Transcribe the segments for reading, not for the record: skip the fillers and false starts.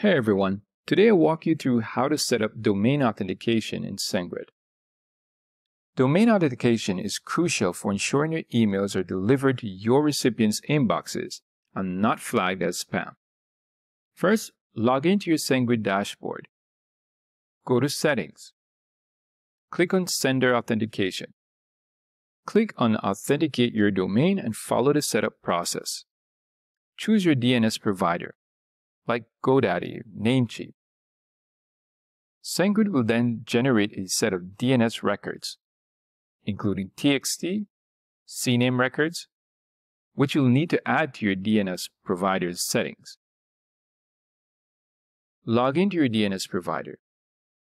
Hey everyone, today I'll walk you through how to set up domain authentication in SendGrid. Domain authentication is crucial for ensuring your emails are delivered to your recipient's inboxes and not flagged as spam. First, log into your SendGrid dashboard. Go to Settings. Click on Sender Authentication. Click on Authenticate your domain and follow the setup process. Choose your DNS provider, like GoDaddy, Namecheap. SendGrid will then generate a set of DNS records, including TXT, CNAME records, which you'll need to add to your DNS provider's settings. Log into your DNS provider,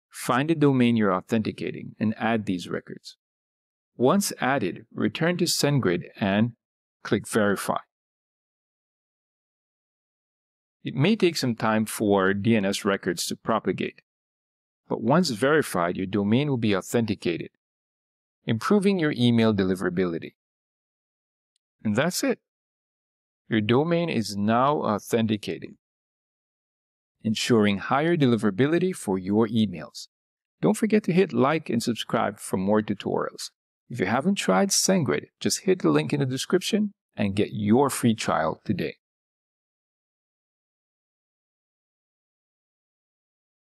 find the domain you're authenticating, and add these records. Once added, return to SendGrid and click Verify. It may take some time for DNS records to propagate, but once verified, your domain will be authenticated, improving your email deliverability. And that's it. Your domain is now authenticated, ensuring higher deliverability for your emails. Don't forget to hit like and subscribe for more tutorials. If you haven't tried SendGrid, just hit the link in the description and get your free trial today.